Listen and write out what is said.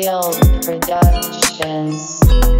Field Productions.